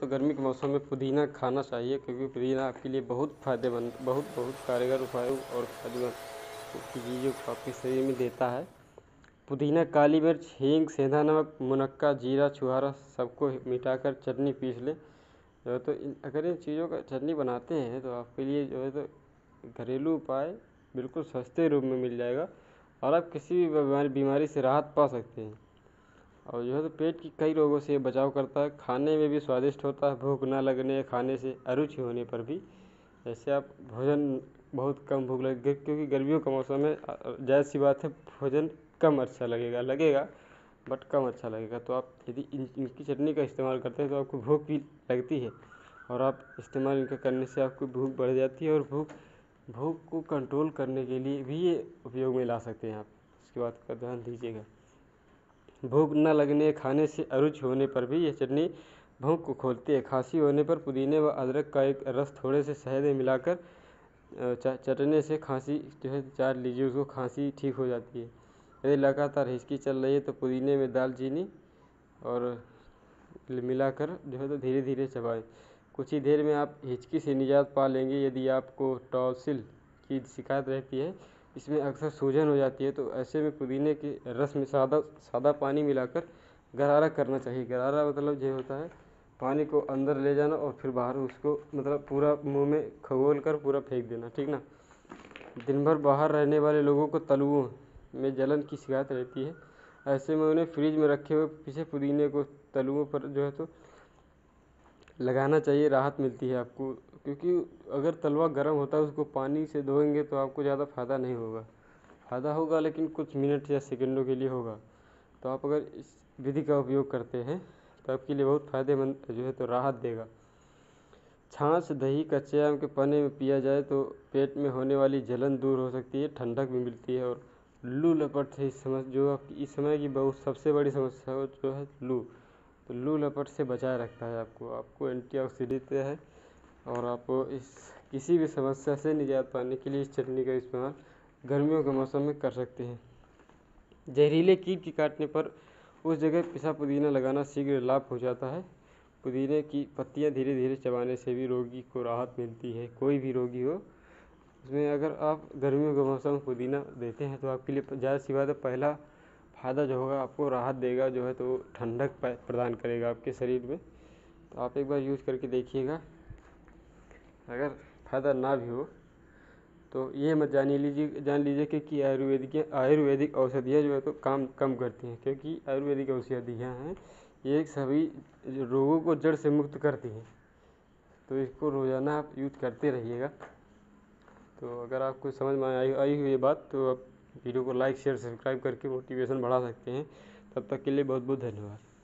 तो गर्मी के मौसम में पुदीना खाना चाहिए क्योंकि पुदीना आपके लिए बहुत फ़ायदेमंद बहुत कारगर उपाय और फ़ायदेमंद चीज़ों को आपके शरीर में देता है। पुदीना, काली मिर्च, हींग, सेंधा नमक, मुनक्का, जीरा, छुहारा सबको मिटाकर चटनी पीस लें। जो है तो अगर इन चीज़ों का चटनी बनाते हैं तो आपके लिए जो है तो घरेलू उपाय बिल्कुल सस्ते रूप में मिल जाएगा और आप किसी भी बीमारी से राहत पा सकते हैं। और जो है तो पेट की कई रोगों से बचाव करता है, खाने में भी स्वादिष्ट होता है। भूख ना लगने, खाने से अरुचि होने पर भी, जैसे आप भोजन बहुत कम भूख लगे क्योंकि गर्मियों का मौसम है, जायज़ सी बात है भोजन कम अच्छा लगेगा बट कम अच्छा लगेगा। तो आप यदि इनकी चटनी का इस्तेमाल करते हैं तो आपको भूख भी लगती है और आप इस्तेमाल इनका करने से आपको भूख बढ़ जाती है। और भूख को कंट्रोल करने के लिए भी ये उपयोग में ला सकते हैं आप, उसकी बात का ध्यान दीजिएगा। भूख न लगने, खाने से अरुचि होने पर भी यह चटनी भूख को खोलती है। खांसी होने पर पुदीने व अदरक का एक रस थोड़े से शहद में मिलाकर चटने से खांसी जो है चाट लीजिए, उसको खांसी ठीक हो जाती है। यदि लगातार हिचकी चल रही है तो पुदीने में दालचीनी और मिलाकर जो है तो धीरे धीरे चबाएं, कुछ ही देर में आप हिचकी से निजात पा लेंगे। यदि आपको टॉसिल की शिकायत रहती है, इसमें अक्सर सूजन हो जाती है, तो ऐसे में पुदीने के रस में सादा पानी मिलाकर गरारा करना चाहिए। गरारा मतलब ये होता है पानी को अंदर ले जाना और फिर बाहर उसको मतलब पूरा मुंह में खगोल कर पूरा फेंक देना, ठीक ना। दिन भर बाहर रहने वाले लोगों को तलुओं में जलन की शिकायत रहती है, ऐसे में उन्हें फ्रिज में रखे हुए पीछे पुदीने को तलुओं पर जो है तो लगाना चाहिए, राहत मिलती है आपको। क्योंकि अगर तलवा गर्म होता है उसको पानी से धोएंगे तो आपको ज़्यादा फ़ायदा नहीं होगा, फ़ायदा होगा लेकिन कुछ मिनट या सेकंडों के लिए होगा। तो आप अगर इस विधि का उपयोग करते हैं तो आपके लिए बहुत फ़ायदेमंद जो है तो राहत देगा। छाछ दही कच्चे आम के पने में पिया जाए तो पेट में होने वाली जलन दूर हो सकती है, ठंडक भी मिलती है। और लू लपट से जो आपकी इस समय की बहुत सबसे बड़ी समस्या हो जो है लू, तो लू लपट से बचाए रखता है आपको एंटीऑक्सीडेंट है। और आप इस किसी भी समस्या से निजात पाने के लिए इस चटनी का इस्तेमाल गर्मियों के मौसम में कर सकते हैं। जहरीले कीट के काटने पर उस जगह पिसा पुदीना लगाना शीघ्र लाभ हो जाता है। पुदीने की पत्तियां धीरे धीरे चबाने से भी रोगी को राहत मिलती है, कोई भी रोगी हो उसमें अगर आप गर्मियों के मौसम में पुदीना देते हैं तो आपके लिए ज़्यादा सी बात है। पहला फ़ायदा जो होगा आपको राहत देगा, जो है तो ठंडक प्रदान करेगा आपके शरीर में। तो आप एक बार यूज़ करके देखिएगा, अगर फ़ायदा ना भी हो तो ये मत जान लीजिए कि आयुर्वेदिक औषधियाँ जो है तो काम कम करती हैं, क्योंकि आयुर्वेदिक औषधियाँ हैं ये सभी रोगों को जड़ से मुक्त करती हैं। तो इसको रोज़ाना आप यूज़ करते रहिएगा। तो अगर आपको समझ में आई हुई बात तो आप वीडियो को लाइक, शेयर, सब्सक्राइब करके मोटिवेशन बढ़ा सकते हैं। तब तक के लिए बहुत बहुत धन्यवाद।